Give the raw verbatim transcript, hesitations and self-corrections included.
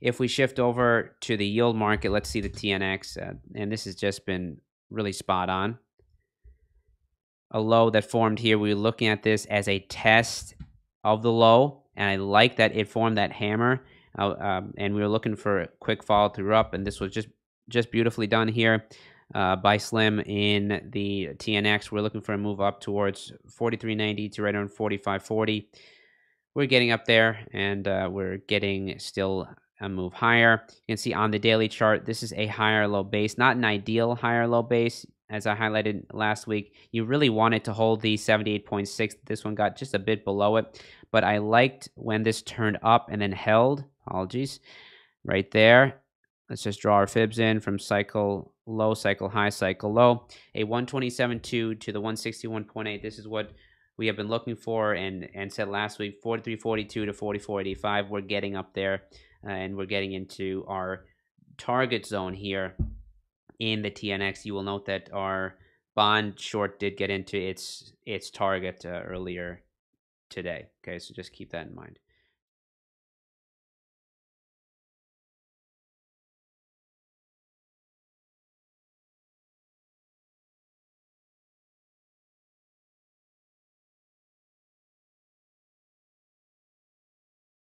If we shift over to the yield market, let's see the T N X, uh, and this has just been really spot on. A low that formed here, we were looking at this as a test of the low, and I like that it formed that hammer, uh, um, and we were looking for a quick follow through up, and this was just just beautifully done here uh, by Slim in the T N X. We're looking for a move up towards forty-three ninety to right around forty-five forty. We're getting up there, and uh, we're getting still a move higher. You can see on the daily chart, this is a higher low base, not an ideal higher low base. As I highlighted last week, you really wanted to hold the seventy-eight point six. This one got just a bit below it, but I liked when this turned up and then held. Apologies. Right there. Let's just draw our fibs in from cycle low, cycle high, cycle low. A one twenty-seven point two to the one sixty-one point eight. This is what we have been looking for and, and said last week, forty-three forty-two to forty-four eighty-five. We're getting up there, uh, and we're getting into our target zone here. In the T N X, you will note that our bond short did get into its its target uh, earlier today. Okay, so just keep that in mind.